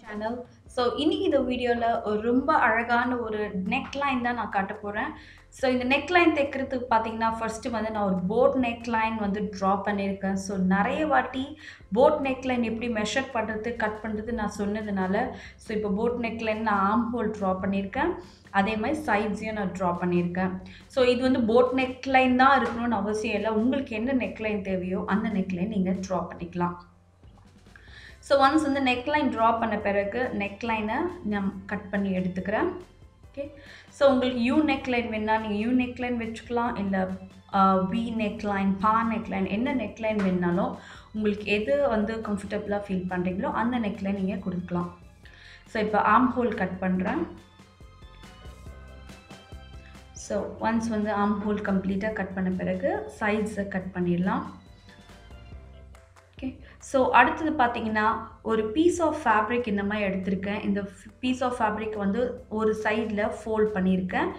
my channel. So in this video la romba alagana or neckline da na kaata poren. So in the neckline thekkiradhukku pathina first vandha na or boat neckline vandu draw pannirken. So nariya vaati boat neckline eppadi measure pandrathu cut pandrathu na sonnadunala so ipo boat neckline na arm hole draw pannirken. அதே மாதிரி சைட்ஸையும் நான் draw பண்ணியிருக்கேன். So இது வந்து boat neckline தான் இருக்கணும்னு அவசியம் இல்லை. உங்களுக்கு என்ன நெக்லைன் தேவையோ அந்த நெக்லைன் நீங்கள் ட்ரா பண்ணிக்கலாம். ஸோ ஒன்ஸ் இந்த நெக்லைன் ட்ரா பண்ண பிறகு நெக்லைனை நான் கட் பண்ணி எடுத்துக்கிறேன். ஓகே, ஸோ உங்களுக்கு யூ நெக்லைன் வேணுன்னா நீங்கள் யூ நெக்லைன் வச்சுக்கலாம், இல்லை வி நெக்லைன், பா நெக்லைன், என்ன நெக்லைன் வேணுனாலும் உங்களுக்கு எது வந்து கம்ஃபர்டபுளாக ஃபீல் பண்ணுறீங்களோ அந்த நெக்லைன் நீங்கள் கொடுக்கலாம். ஸோ இப்போ ஆர்ம் ஹோல் கட் பண்ணுறேன். So once when the arm hole complete cut பண்ண பிறகு sides cut பண்ணிரலாம். Okay, so அடுத்து பாத்தீங்கன்னா ஒரு piece of fabric இந்த மாதிரி எடுத்துர்க்கேன். இந்த piece of fabric வந்து ஒரு சைடுல fold பண்ணிருக்கேன்.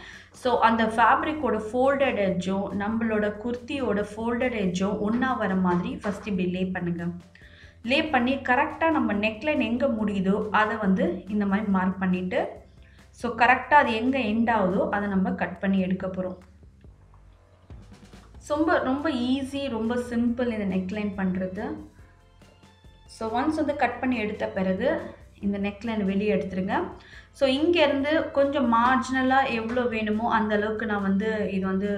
So அந்த fabric ஓட folded edge நம்மளோட குர்த்தியோட folded edge ஒண்ணா வர மாதிரி first இப்படி lay பண்ணுங்க. lay பண்ணி கரெக்ட்டா நம்ம neckline எங்க முடியுதோ அதை வந்து இந்த மாதிரி mark பண்ணிட்டு so correct அது எங்க end ஆவுதோ அதை நம்ம கட் பண்ணி எடுக்க போறோம். ரொம்ப ரொம்ப ஈஸி, ரொம்ப சிம்பிள் இந்த நெக்லைன் பண்றது. ஸோ ஒன்ஸ் வந்து கட் பண்ணி எடுத்த பிறகு இந்த நெக்லைன் வெளியே எடுத்துருங்க. ஸோ இங்கேருந்து கொஞ்சம் மார்ஜினலாக எவ்வளோ வேணுமோ அந்த அளவுக்கு நான் வந்து இது வந்து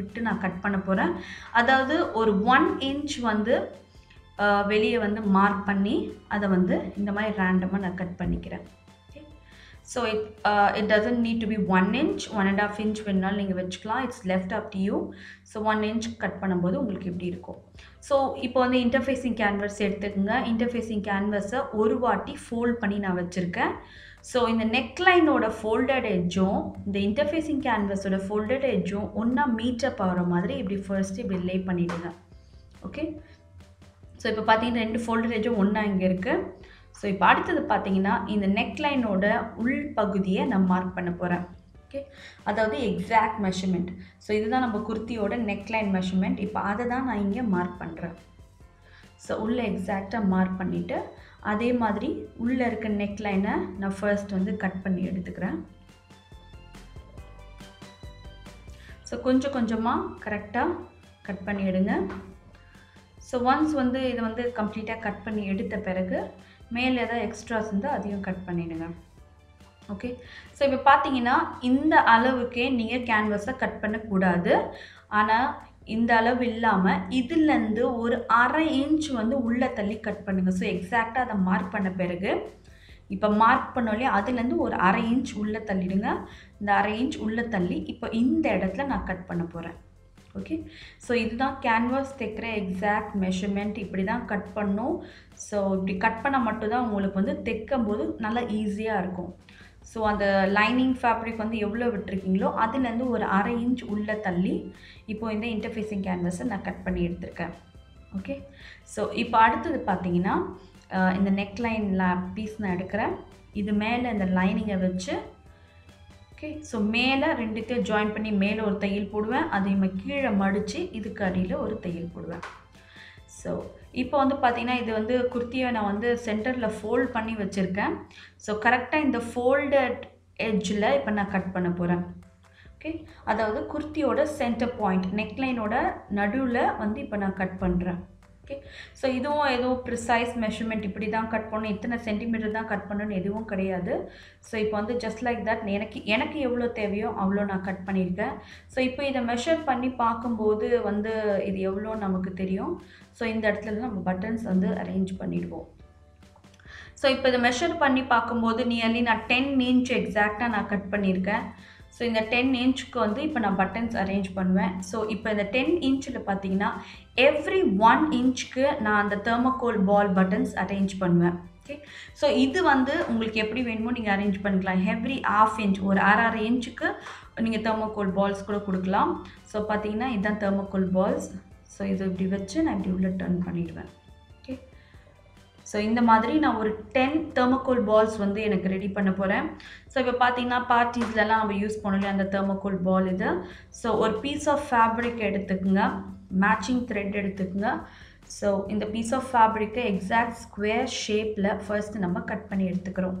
விட்டு நான் கட் பண்ண போகிறேன். அதாவது ஒரு 1 inch வந்து வெளியே வந்து மார்க் பண்ணி அதை வந்து இந்த மாதிரி ரேண்டமாக நான் கட் பண்ணிக்கிறேன். So it doesn't need to be 1 inch, 1.5 inch வேணாலும் நீங்க வெச்சுக்கலாம். It's left up to you. So 1 inch cut பண்ணும்போது உங்களுக்கு இப்படி இருக்கும். So இப்போ வந்து இன்டர்ஃபேசிங் கேன்வாஸ் எடுத்துக்கங்க. இன்டர்ஃபேசிங் கேன்வாஸை ஒரு வாட்டி ஃபோல்ட் பண்ணி நான் வெச்சிருக்கேன். So இந்த நெக்லைனோட ஃபோல்டட் எட்ஜும் இந்த இன்டர்ஃபேசிங் கேன்வாஸோட ஃபோல்டட் எட்ஜும் ஒண்ணா மீட் அப் ஆகுற மாதிரி இப்படி ஃபர்ஸ்ட் இப்படி லே பண்ணிடுங்க. ஓகே, ஸோ இப்போ பார்த்தீங்கன்னா ரெண்டு ஃபோல்டட் எட்ஜும் ஒண்ணா இங்கே இருக்கு. ஸோ இப்போ அடுத்தது பார்த்தீங்கன்னா இந்த நெக்லைனோட உள் பகுதியை நான் மார்க் பண்ண போகிறேன். ஓகே, அதாவது எக்ஸாக்ட் மெஷர்மெண்ட். ஸோ இதுதான் நம்ம குர்த்தியோட நெக்லைன் மெஷர்மெண்ட். இப்போ அதை தான் நான் இங்கே மார்க் பண்ணுறேன். ஸோ உள்ளே எக்ஸாக்டாக மார்க் பண்ணிவிட்டு அதே மாதிரி உள்ளே இருக்க நெக்லைனை நான் ஃபர்ஸ்ட் வந்து கட் பண்ணி எடுத்துக்கிறேன். ஸோ கொஞ்சம் கொஞ்சமாக கரெக்டாக கட் பண்ணி எடுங்க. ஸோ ஒன்ஸ் வந்து இதை வந்து கம்ப்ளீட்டாக கட் பண்ணி எடுத்த பிறகு மேலே ஏதாவது எக்ஸ்ட்ராஸ் இருந்தால் அதையும் கட் பண்ணிவிடுங்க. ஓகே, ஸோ இப்போ பார்த்தீங்கன்னா இந்த அளவுக்கே நீங்கள் கேன்வாஸை கட் பண்ணக்கூடாது. ஆனால் இந்த அளவு இல்லாமல் இதுலேருந்து ஒரு 1/2 inch வந்து உள்ளே தள்ளி கட் பண்ணுங்கள். ஸோ எக்ஸாக்டாக அதை மார்க் பண்ண பிறகு இப்போ மார்க் பண்ணோலே அதுலேருந்து ஒரு 1/2 inch உள்ளே தள்ளிடுங்க. இந்த 1/2 inch உள்ளே தள்ளி இப்போ இந்த இடத்துல நான் கட் பண்ண போகிறேன். ஓகே, ஸோ இதுதான் கேன்வாஸ் தைக்கிற எக்ஸாக்ட் மெஷர்மெண்ட். இப்படி தான் கட் பண்ணும். ஸோ இப்படி கட் பண்ணால் மட்டும்தான் உங்களுக்கு வந்து தைக்கும் போது நல்லா ஈஸியாக இருக்கும். ஸோ அந்த லைனிங் ஃபேப்ரிக் வந்து எவ்வளோ விட்டுருக்கீங்களோ அதுலேருந்து ஒரு 1/2 inch உள்ளே தள்ளி இப்போது இந்த இன்டர்ஃபேஸிங் கேன்வாஸை நான் கட் பண்ணி எடுத்திருக்கேன். ஓகே, ஸோ இப்போ அடுத்தது பார்த்தீங்கன்னா இந்த நெக்லைன் பீஸ் நான் எடுக்கிறேன். இது மேலே இந்த லைனிங்கை வச்சு ஓகே, ஸோ மேலே ரெண்டுத்தையும் ஜாயின் பண்ணி மேலே ஒரு தையல் போடுவேன். அதையும் கீழே மடித்து இதுக்கு அடியில் ஒரு தையல் போடுவேன். ஸோ இப்போ வந்து பார்த்திங்கன்னா இது வந்து குர்த்தியை நான் வந்து சென்டரில் ஃபோல்ட் பண்ணி வச்சுருக்கேன். ஸோ கரெக்டாக இந்த ஃபோல்டட் எட்ஜில் இப்போ நான் கட் பண்ண போகிறேன். ஓகே, அதாவது குர்த்தியோட சென்டர் பாயிண்ட் நெக்லைனோட நடுவில் வந்து இப்போ நான் கட் பண்ணுறேன். ஓகே, ஸோ இதுவும் ஏதோ ப்ரிசைஸ் மெஷர்மெண்ட் இப்படி தான் கட் பண்ணணும், இத்தனை சென்டிமீட்டர் தான் கட் பண்ணணும்னு எதுவும் கிடையாது. ஸோ இப்போ வந்து ஜஸ்ட் லைக் தட் எனக்கு எவ்வளோ தேவையோ அவ்வளோ நான் கட் பண்ணியிருக்கேன். ஸோ இப்போ இதை மெஷர் பண்ணி பார்க்கும்போது வந்து இது எவ்வளோ நமக்கு தெரியும். ஸோ இந்த இடத்துல நம்ம பட்டன்ஸ் வந்து அரேஞ்ச் பண்ணிடுவோம். ஸோ இப்போ இதை மெஷர் பண்ணி பார்க்கும்போது நியர்லி நான் 10 inch எக்ஸாக்டாக நான் கட் பண்ணியிருக்கேன். ஸோ இந்த 10 inchக்கு வந்து இப்போ நான் பட்டன்ஸ் அரேஞ்ச் பண்ணுவேன். ஸோ இப்போ இந்த 10 inchல பார்த்தீங்கன்னா எவ்ரி 1 inchக்கு நான் அந்த தெர்மோகோல் பால் பட்டன்ஸ் அரேஞ்ச் பண்ணுவேன். ஓகே, ஸோ இது வந்து உங்களுக்கு எப்படி வேணுமோ நீங்கள் அரேஞ்ச் பண்ணிக்கலாம். எவ்ரி 1/2 inch, ஒரு 1/2 inchக்கு நீங்கள் தெர்மோகோல் பால்ஸ் கூட கொடுக்கலாம். ஸோ பார்த்தீங்கன்னா இதுதான் தெர்மோகோல் பால்ஸ். ஸோ இது இப்படி வச்சு நான் இப்படி உள்ள டர்ன் பண்ணிடுவேன். ஓகே, ஸோ இந்த மாதிரி நான் ஒரு 10 தெர்மோகோல் பால்ஸ் வந்து எனக்கு ரெடி பண்ண போகிறேன். ஸோ இப்போ பார்த்தீங்கன்னா பார்ட்டிஸ்லலாம் நம்ம யூஸ் பண்ணல அந்த தெர்மோகோல் பால் இது. ஸோ ஒரு பீஸ் ஆஃப் ஃபேப்ரிக் எடுத்துக்கோங்க, மேட்சிங் த்ரெட் எடுத்துக்கோங்க. So in the piece of fabric exact square shape la first nama cut panni eduthukurom.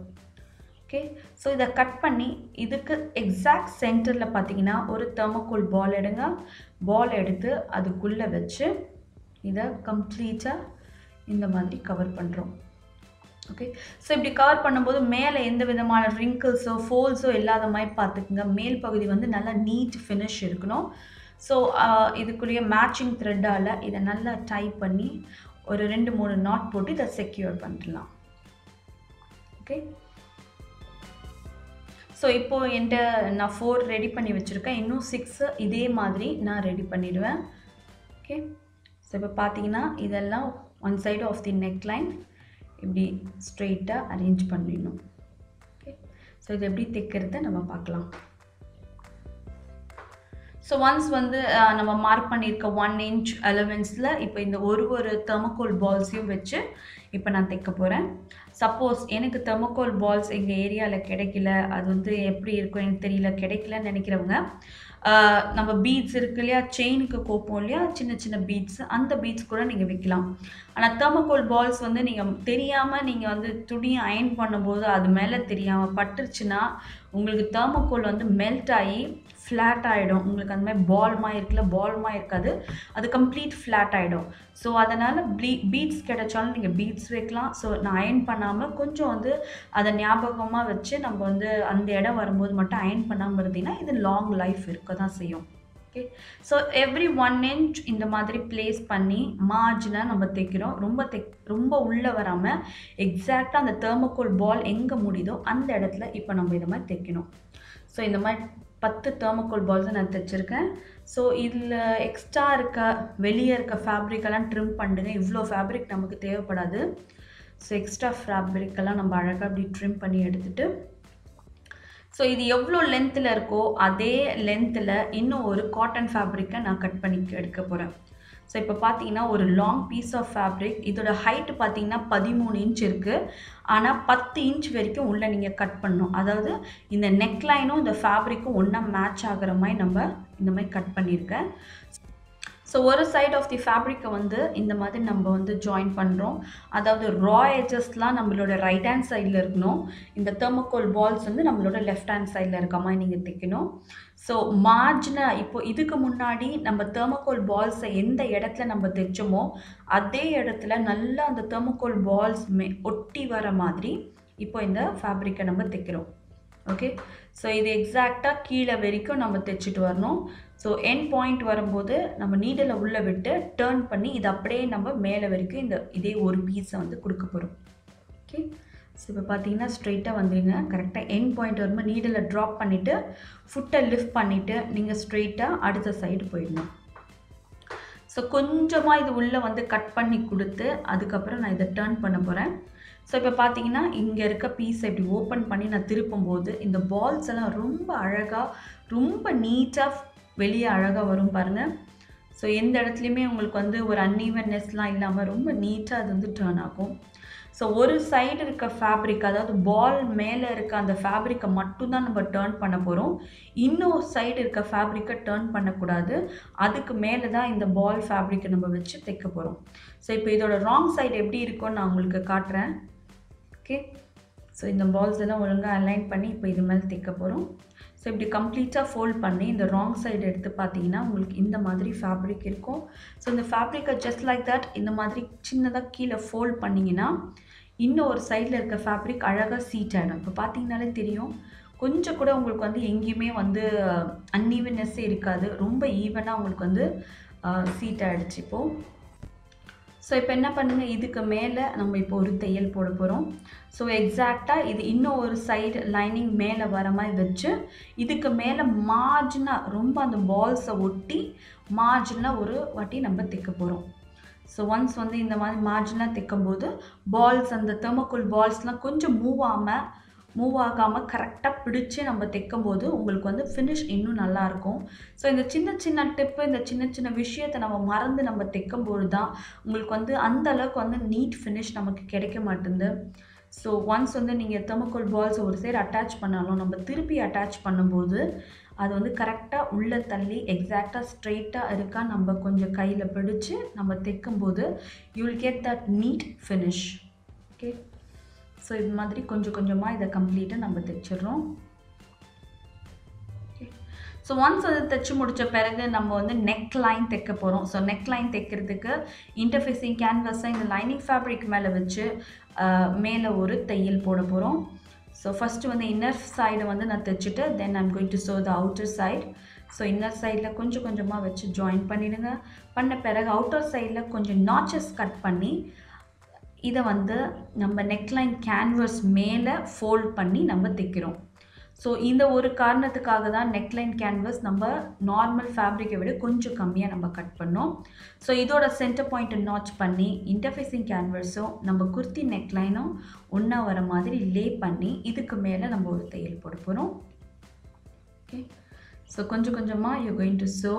Okay, so idha cut panni idukku exact center la pathina oru thermocol ball edunga, ball eduthu adukulla vechu idha complete ah indha maadhiri cover pandrom. Okay, so இப்படி cover பண்ணும்போது மேலே எந்த விதமான wrinkles-ஓ folds-ஓ இல்லாத மாதிரி பார்த்துக்கங்க. மேல் பகுதி வந்து நல்லா neat finish இருக்கணும். So இதுக்குரிய matching thread-ஆல இத நல்லா டை பண்ணி ஒரு 2-3 knot போட்டு இத secure பண்ணிடலாம். Okay, so இப்போ என்ட நான் 4 ரெடி பண்ணி வச்சிருக்கேன். இன்னும் 6 இதே மாதிரி நான் ரெடி பண்ணிடுவேன். Okay, so இப்ப பாத்தீங்கன்னா இதெல்லாம் one side of the neckline இப்படி ஸ்ட்ரைட்டா அரேஞ்ச் பண்ணிடணும். ஓகே, சோ இது எப்படி தைக்கிறத நம்ம பார்க்கலாம். சோ ஒன்ஸ் வந்து நம்ம மார்க் பண்ணிருக்க 1 inch அலவன்ஸ்ல இப்போ இந்த ஒரு தெர்மோகோல் பால்ஸையும் வெச்சு இப்போ நான் தைக்க போறேன். சப்போஸ் எனக்கு தெர்மோகோல் பால்ஸ் எங்க ஏரியால கிடைக்கல, அது வந்து எப்படி இருக்கும் எனக்கு தெரியல, கிடைக்கலன்னு நினைக்கிறவங்க நம்ம பீட்ஸ் இருக்குலையா, செயினுக்கு கோப்போம்லையா சின்ன சின்ன பீட்ஸ், அந்த பீட்ஸ் கூட நீங்க வைக்கலாம். ஆனா தெர்மோகோல் பால்ஸ் வந்து நீங்க தெரியாம நீங்க வந்து துணி அயன் பண்ணும்போது அது மேலே தெரியாம பட்டுச்சுனா உங்களுக்கு தெர்மோகோல் வந்து மெல்ட் ஆகி ஃப்ளாட் ஆயிடும். உங்களுக்கு அந்த மாதிரி பால் மாதிரி இருக்குல, பால் மாதிரி இருக்காது, அது கம்ப்ளீட் ஃப்ளாட் ஆயிடும். ஸோ அதனால பீட்ஸ் கிடைச்சாலும் நீங்க பீட்ஸ் வைக்கலாம். ஸோ நான் அயன் பண்ணாம கொஞ்சம் வந்து அதை ஞாபகமா வச்சு நம்ம வந்து அந்த இடம் வரும்போது மட்டும் அயன் பண்ணாமல் இருந்தீங்கன்னா இது லாங் லைஃப் இருக்க தான் செய்யும். ஓகே, ஸோ எவ்ரி 1 inch இந்த மாதிரி பிளேஸ் பண்ணி மார்ஜினாக நம்ம தைக்கிறோம். ரொம்ப உள்ளே வராமல் எக்ஸாக்டாக அந்த தெர்மோகோல் பால் எங்கே முடியுதோ அந்த இடத்துல இப்போ நம்ம இதை மாதிரி தைக்கணும். ஸோ இந்த மாதிரி 10 தெர்மோகோல் பால்ஸை நான் தைச்சிருக்கேன். ஸோ இதில் எக்ஸ்ட்ரா இருக்க வெளியே இருக்க ஃபேப்ரிக்கெல்லாம் ட்ரிம் பண்ணிடுங்க. இவ்வளோ ஃபேப்ரிக் நமக்கு தேவைப்படாது. ஸோ எக்ஸ்ட்ரா ஃபேப்ரிக்கெல்லாம் நம்ம அழகாக அப்படி ட்ரிம் பண்ணி எடுத்துகிட்டு ஸோ இது எவ்வளோ லென்த்தில் இருக்கோ அதே லென்த்தில் இன்னும் ஒரு காட்டன் ஃபேப்ரிக்கை நான் கட் பண்ணி எடுக்க போகிறேன். ஸோ இப்போ பார்த்தீங்கன்னா ஒரு லாங் பீஸ் ஆஃப் ஃபேப்ரிக், இதோட ஹைட்டு பார்த்தீங்கன்னா 13 inch இருக்குது. ஆனால் 10 inch வரைக்கும் உள்ளே நீங்கள் கட் பண்ணணும். அதாவது இந்த நெக்லைனும் இந்த ஃபேப்ரிக்கும் ஒன்றா மேட்ச் ஆகிற மாதிரி நம்ம இந்த மாதிரி கட் பண்ணியிருக்கேன். ஸோ ஒரு சைட் ஆஃப் தி ஃபேப்ரிக்கை வந்து இந்த மாதிரி நம்ம வந்து ஜாயின் பண்ணுறோம். அதாவது ரா எஜஸ்லாம் நம்மளோட ரைட் ஹேண்ட் சைடில் இருக்கணும். இந்த தெர்மோகோல் பால்ஸ் வந்து நம்மளோட லெஃப்ட் ஹேண்ட் சைடில் இருக்க மாதிரி நீங்கள் தைக்கணும். ஸோ மார்ஜினாக இப்போது இதுக்கு முன்னாடி நம்ம தெர்மோகோல் பால்ஸை எந்த இடத்துல நம்ம தைச்சோமோ அதே இடத்துல நல்லா அந்த தெர்மோகோல் பால்ஸ் ஒட்டி வர மாதிரி இப்போ இந்த ஃபேப்ரிக்கை நம்ம தைக்கிறோம். ஓகே, ஸோ இது எக்ஸாக்டாக கீழே வரைக்கும் நம்ம தைச்சிட்டு வரணும். ஸோ எண்ட் பாயிண்ட் வரும்போது நம்ம நீடலை உள்ளே விட்டு டேர்ன் பண்ணி இது அப்படியே நம்ம மேலே வரைக்கும் இந்த இதே ஒரு பீஸை வந்து கொடுக்க போகிறோம். ஓகே, ஸோ இப்போ பார்த்தீங்கன்னா ஸ்ட்ரெயிட்டாக வந்துடுங்க. கரெக்டாக எண்ட் பாயிண்ட் வரும்போது நீடலை ட்ராப் பண்ணிவிட்டு ஃபுட்டை லிஃப்ட் பண்ணிவிட்டு நீங்கள் ஸ்ட்ரெயிட்டாக அடுத்த சைடு போயிடணும். ஸோ கொஞ்சமாக இது உள்ளே வந்து கட் பண்ணி கொடுத்து அதுக்கப்புறம் நான் இதை டேர்ன் பண்ண போகிறேன். ஸோ இப்போ பார்த்தீங்கன்னா இங்கே இருக்க பீஸை இப்படி ஓப்பன் பண்ணி நான் திருப்பும்போது இந்த பால்ஸ் எல்லாம் ரொம்ப அழகாக ரொம்ப நீட்டாக வெளியே அழகாக வரும் பாருங்கள். ஸோ எந்த இடத்துலையுமே உங்களுக்கு வந்து ஒரு அன்இவன்னஸ்லாம் இல்லாமல் ரொம்ப நீட்டாக அது வந்து டர்ன் ஆகும். ஸோ ஒரு சைடு இருக்க ஃபேப்ரிக், அதாவது பால் மேலே இருக்க அந்த ஃபேப்ரிக்கை மட்டும்தான் நம்ம டர்ன் பண்ண போகிறோம். இன்னொரு சைடு இருக்க ஃபேப்ரிக்கை டர்ன் பண்ணக்கூடாது. அதுக்கு மேலே தான் இந்த பால் ஃபேப்ரிக்கை நம்ம வச்சு தைக்க போகிறோம். ஸோ இப்போ இதோட ராங் சைடு எப்படி இருக்கும்னு நான் உங்களுக்கு காட்டுறேன். ஓகே, ஸோ இந்த பால்ஸ் எல்லாம் ஒழுங்காக அலைன் பண்ணி இப்போ இது மேலே தைக்க போகிறோம். ஸோ இப்படி கம்ப்ளீட்டாக ஃபோல்ட் பண்ணி இந்த ராங் சைடு எடுத்து பார்த்தீங்கன்னா உங்களுக்கு இந்த மாதிரி ஃபேப்ரிக் இருக்கும். ஸோ இந்த ஃபேப்ரிக்கை ஜஸ்ட் லைக் தட் இந்த மாதிரி சின்னதாக கீழே ஃபோல்ட் பண்ணிங்கன்னா இன்னும் ஒரு சைடில் இருக்க ஃபேப்ரிக் அழகாக சீட் ஆகிடும். இப்போ பார்த்தீங்கன்னாலே தெரியும், கொஞ்சம் கூட உங்களுக்கு வந்து எங்கேயுமே வந்து அன்இவன்னஸ்ஸே இருக்காது. ரொம்ப ஈவனாக உங்களுக்கு வந்து சீட் ஆகிடுச்சு இப்போது. ஸோ இப்போ என்ன பண்ணுங்கள், இதுக்கு மேலே நம்ம இப்போ ஒரு தையல் போட போகிறோம். ஸோ எக்ஸாக்டாக இது இன்னும் ஒரு சைடு லைனிங் மேலே வர மாதிரி வச்சு இதுக்கு மேலே மார்ஜினாக ரொம்ப அந்த பால்ஸை ஒட்டி மார்ஜினாக ஒரு வாட்டி நம்ம தைக்க போகிறோம். ஸோ ஒன்ஸ் வந்து இந்த மாதிரி மார்ஜினாக தைக்கும்போது பால்ஸ் அந்த தெர்மோகோல் பால்ஸ்லாம் கொஞ்சம் மூவ் ஆகாமல் கரெக்டாக பிடிச்சி நம்ம தைக்கும்போது உங்களுக்கு வந்து ஃபினிஷ் இன்னும் நல்லாயிருக்கும். ஸோ இந்த சின்ன சின்ன டிப்பு, இந்த சின்ன சின்ன விஷயத்தை நம்ம மறந்து நம்ம தைக்கும்போது தான் உங்களுக்கு வந்து அந்தளவுக்கு வந்து நீட் ஃபினிஷ் நமக்கு கிடைக்க மாட்டேங்குது. ஸோ ஒன்ஸ் வந்து நீங்கள் தெர்மோகோல் பால்ஸ் ஒரு சைடு அட்டாச் பண்ணாலும் நம்ம திருப்பி அட்டாச் பண்ணும்போது அது வந்து கரெக்ட்டா உள்ள தள்ளி எக்ஸாக்ட்டா ஸ்ட்ரைட்டா இருக்கா நம்ம கொஞ்சம் கையில பிடிச்சு நம்ம தேக்கும்போது you will get that neat finish okay so இந்த மாதிரி கொஞ்சம் கொஞ்சமா இத கம்ப்ளீட்டா நம்ம தேச்சிரோம் okay so once அது தேச்சு முடிச்ச பிறகு நம்ம வந்து neck line தேக்க போறோம் so neck line தேக்கிறதுக்கு interfacing canvas இந்த lining fabric மேல வச்சு மேல ஒரு தையல் போட போறோம் So first on the inner side on the then I'm going to sew the outer side. So inner side la konjam konjama vechu join pannidunga panna peraga outer side la konjam notches cut panni idha vandu namma neckline canvas mele fold panni namma thekkirom so indha oru kaaranathukkaga da neckline canvas namma normal fabric vida konjam kammiya namma cut pannom so idoda center point notch panni interfacing canvas namma kurti neckline onna vara maadhiri lay panni idukku mele namma oru thayil poduporom okay so konjam konjama you are going to sew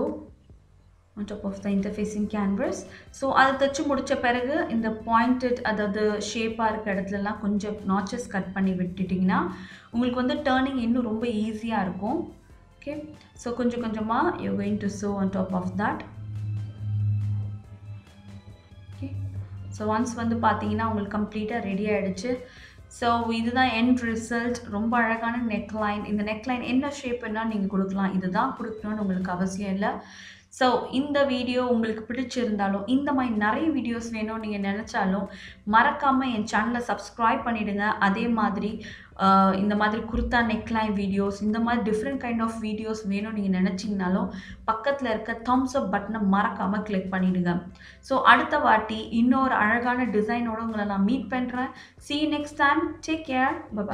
on top of the interfacing canvas so adha touch mudicha peragu inda pointed adha shape ah irukka edathla la konjam notches cut panni vittitingna ungalku vandu turning innu romba easy ah irukum okay so konjam konjama you are going to sew on top of that okay so once vandu pathina ungalku complete ah ready aiduchu so idha end result romba alagana neckline inda neckline enna shape enna neenga kudukalam idha da kudukanum ungalku avasiyam illa so இந்த video உங்களுக்கு பிடிச்சிருந்தாலும் இந்த மாதிரி நிறைய videos வேணும் நீங்க நினைச்சாலும் மறக்காம என் சேனலை சப்ஸ்கிரைப் பண்ணிடுங்க அதே மாதிரி இந்த மாதிரி குர்தா நெக்லைன் வீடியோஸ் இந்த மாதிரி डिफरेंट கைண்ட் ஆஃப் வீடியோஸ் வேணும் நீங்க நினைச்சீங்கனாலும் பக்கத்துல இருக்க thumbs up பட்டனை மறக்காம கிளிக் பண்ணிடுங்க சோ அடுத்த வாட்டி இன்னொரு அழகான டிசைனோட உங்களை நான் மீட் பண்றேன் see you next time take care bye bye